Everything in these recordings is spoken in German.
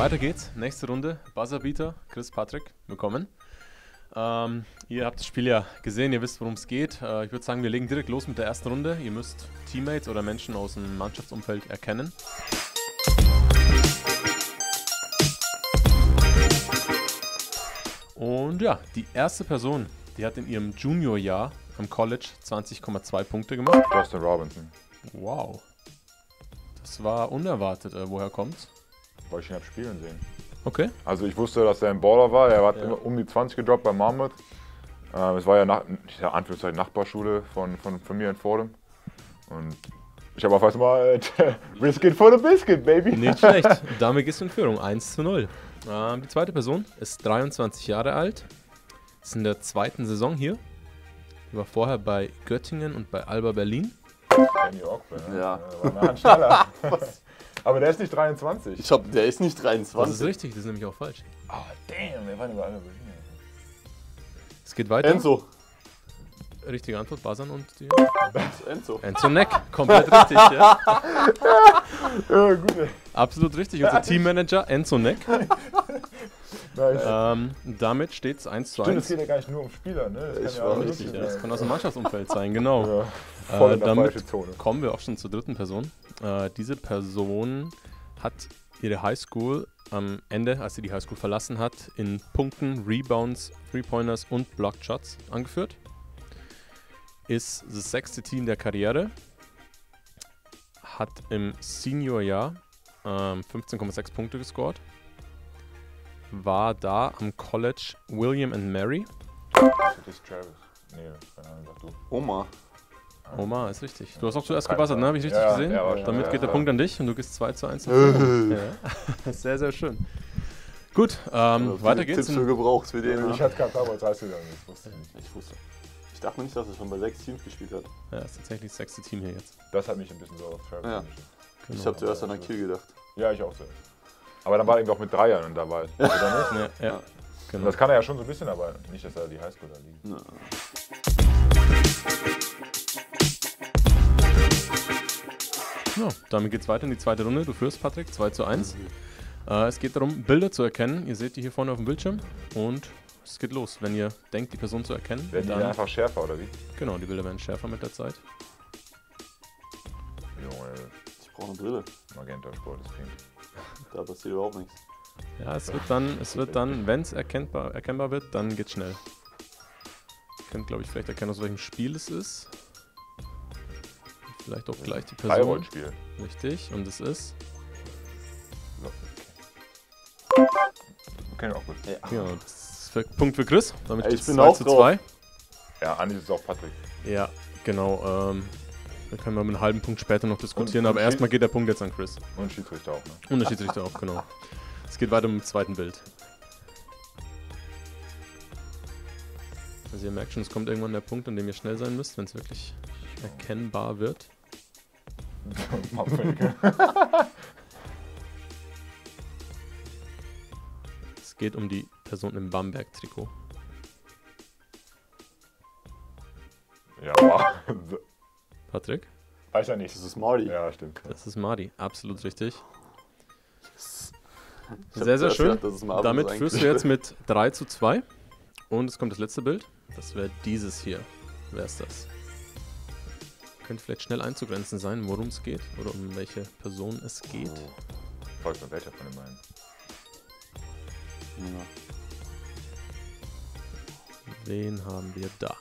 Weiter geht's. Nächste Runde. Buzzerbeater, Chris Patrick, willkommen. Ihr habt das Spiel ja gesehen, ihr wisst, worum es geht. Ich würde sagen, wir legen direkt los mit der ersten Runde. Ihr müsst Teammates oder Menschen aus dem Mannschaftsumfeld erkennen. Und ja, die erste Person, die hat in ihrem Juniorjahr am College 20,2 Punkte gemacht. Justin Robinson. Wow. Das war unerwartet. Woher kommt's? Weil ich ihn habe spielen sehen. Okay. Also ich wusste, dass er ein Baller war. Er hat immer um die 20 gedroppt bei Marmot. Es war ja Anführungszeichen Nachbarschule von mir in Fordham. Und ich habe auf einmal Biscuit for the Biscuit, Baby. Nicht schlecht. Damit gehst du in Führung. 1:0. Die zweite Person ist 23 Jahre alt. Ist in der zweiten Saison hier. Die war vorher bei Göttingen und bei Alba Berlin. In New York, ne? Ja. War schneller. Aber der ist nicht 23. Ich glaube, der ist nicht 23. Das ist richtig, das ist nämlich auch falsch. Oh, damn, wir waren über alle Berlin. Es geht weiter. Enzo. Richtige Antwort, Basan und die... Enzo. Enzo Neck, komplett richtig, ja. Ja, gut, ey. Absolut richtig, unser Teammanager Enzo Neck. Nice. Damit steht es 1:1. Es geht ja gar nicht nur um Spieler, ne? Das kann ja auch richtig, ja. Das kann aus dem Mannschaftsumfeld sein, genau. Ja, voll in der falschen Zone. Kommen wir auch schon zur dritten Person. Diese Person hat ihre Highschool am Ende, als sie die Highschool verlassen hat, in Punkten, Rebounds, Three-Pointers und Blockshots angeführt. Ist das 6. Team der Karriere. Hat im Seniorjahr 15,6 Punkte gescored. War da am College William and Mary. Das ist Travis. Nee, keine Ahnung, sag du. Oma. Oma, ist richtig. Du hast auch zuerst gebassert, ne? Habe ich richtig gesehen? Ja, damit geht der Punkt an dich und du gehst 2:1. Ja. Sehr, sehr schön. Gut, weiter geht's. Tipps für Gebrauch für den. Ich hatte keinen Power 30 gegangen, das wusste ich nicht. Ich wusste. Ich dachte nicht, dass er schon bei 6 Teams gespielt hat. Ja, ist tatsächlich das 6. Team hier jetzt. Das hat mich ein bisschen so auf Travis. Ja. Genau. Ich habe zuerst an Kiel gedacht. Ja, ich auch zuerst. Aber dann war er eben auch mit 3 Jahren und dabei. Ja. Oder nicht? Ja, ja. Genau. Das kann er ja schon so ein bisschen, aber nicht, dass er die Highschool da liegt. No. So, damit geht's weiter in die zweite Runde. Du führst, Patrick, 2:1. Mhm. Es geht darum, Bilder zu erkennen. Ihr seht die hier vorne auf dem Bildschirm und es geht los. Wenn ihr denkt, die Person zu erkennen, werden die dann einfach schärfer, oder wie? Genau, die Bilder werden schärfer mit der Zeit. Junge. Ich brauche eine Brille. Magenta-Sport ist pink. Da passiert überhaupt nichts. Ja, es wird dann, wenn es erkennbar wird, dann geht's schnell. Ihr könnt, glaube ich, vielleicht erkennen, aus welchem Spiel es ist. Vielleicht auch gleich die Person. Bayreuth-Spiel. Richtig, und es ist... Okay. Okay, auch gut. Ja, das ist Punkt für Chris. Damit steht es 2:2. Ja, Andi ist auch Patrick. Ja, genau. Da können wir mit einem halben Punkt später noch diskutieren, aber erstmal geht der Punkt jetzt an Chris. Und Schiedsrichter auch, ne? Und der Schiedsrichter auch, genau. Es geht weiter mit dem zweiten Bild. Also ihr merkt schon, es kommt irgendwann der Punkt, an dem ihr schnell sein müsst, wenn es wirklich erkennbar wird. Es geht um die Person im Bamberg-Trikot. Ja, wow. Patrick? Weiß ja nicht. Das ist Mardi. Ja, stimmt. Das ist Mardi, absolut richtig. Yes. Sehr, sehr schön. Gedacht, damit führst du jetzt mit 3:2. Und es kommt das letzte Bild. Das wäre dieses hier. Wer ist das? Könnte vielleicht schnell einzugrenzen sein, worum es geht oder um welche Person es geht. Folgt mir welcher von den beiden. Ja. Wen haben wir da?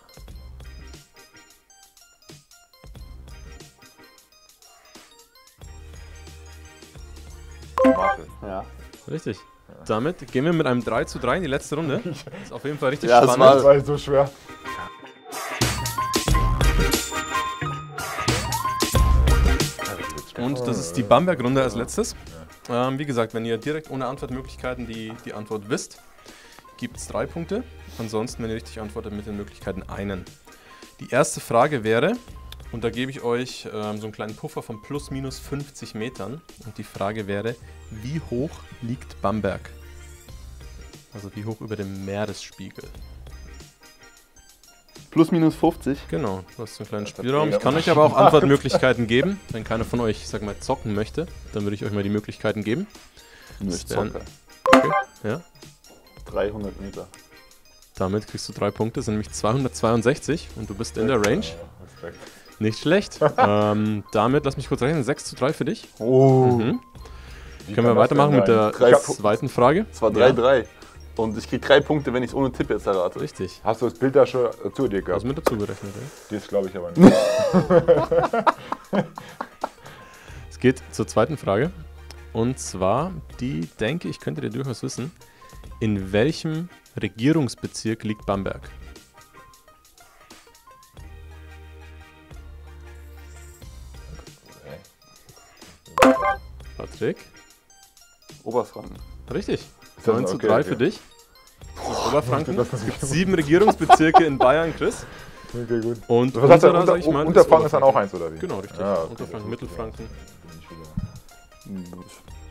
Ja. Richtig. Ja. Damit gehen wir mit einem 3:3 in die letzte Runde. Das ist auf jeden Fall richtig spannend. Ja, das war so schwer. Und das ist die Bamberg-Runde als letztes. Wie gesagt, wenn ihr direkt ohne Antwortmöglichkeiten die Antwort wisst, gibt es 3 Punkte. Ansonsten, wenn ihr richtig antwortet, mit den Möglichkeiten 1. Die erste Frage wäre... Und da gebe ich euch so einen kleinen Puffer von plus minus 50 Metern. Und die Frage wäre, wie hoch liegt Bamberg? Also wie hoch über dem Meeresspiegel? Plus minus 50? Genau, du hast so einen kleinen Spielraum. Ich kann euch aber auch Antwortmöglichkeiten geben. Wenn keiner von euch, sag mal, zocken möchte, dann würde ich euch mal die Möglichkeiten geben. Nur ich zocke. Okay, ja. 300 Meter. Damit kriegst du 3 Punkte, sind nämlich 262 und du bist in der Range. Respekt. Nicht schlecht. Damit, lass mich kurz rechnen, 6 zu 3 für dich. Oh. Mhm. Können wir weitermachen mit der zweiten Frage? Es war 3-3. Ja. Und ich krieg 3 Punkte, wenn ich es ohne Tipp jetzt errate. Richtig. Hast du das Bild da schon zu dir gehabt? Hast du mit dazu gerechnet, ja? Die ist, glaube ich, aber nicht. Es geht zur zweiten Frage. Und zwar, die denke ich, könntet ihr durchaus wissen. In welchem Regierungsbezirk liegt Bamberg? Patrick? Oberfranken. Richtig. 9 zu 3 für dich. Oberfranken. Es gibt 7 Regierungsbezirke in Bayern, Chris. Okay, gut. Und Unterfranken ist dann auch eins, oder wie? Genau, richtig. Ja, okay. Unterfranken, Mittelfranken.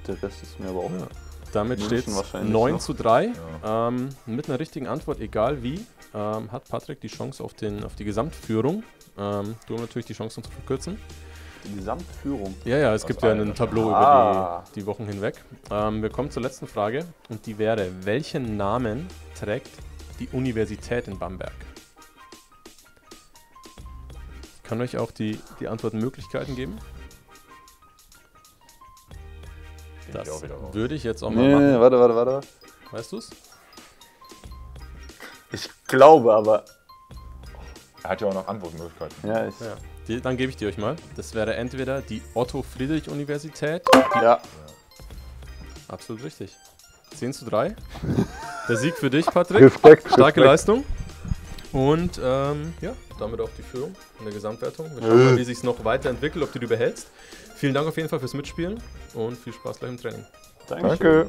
Der Rest ist mir aber auch. Ja. Damit steht es 9 zu 3. Ja. Mit einer richtigen Antwort, egal wie, hat Patrick die Chance auf, auf die Gesamtführung. Du hast natürlich die Chance, uns zu verkürzen. Die Gesamtführung? Ja, ja, es gibt ja ein Tableau über die Wochen hinweg. Wir kommen zur letzten Frage und die wäre, welchen Namen trägt die Universität in Bamberg? Ich kann euch auch die Antwortmöglichkeiten geben. Das würde ich jetzt auch mal machen. Nee, warte. Weißt du es? Ich glaube aber... Er hat ja auch noch Antwortmöglichkeiten. Ja, ich... Ja. Dann gebe ich die euch mal. Das wäre entweder die Otto-Friedrich-Universität. Ja. Absolut richtig. 10 zu 3. Der Sieg für dich, Patrick. Respekt. Starke Leistung. Und ja, damit auch die Führung in der Gesamtwertung. Wir schauen mal, wie sich es noch weiterentwickelt, ob du die behältst. Vielen Dank auf jeden Fall fürs Mitspielen und viel Spaß gleich im Training. Dankeschön. Danke.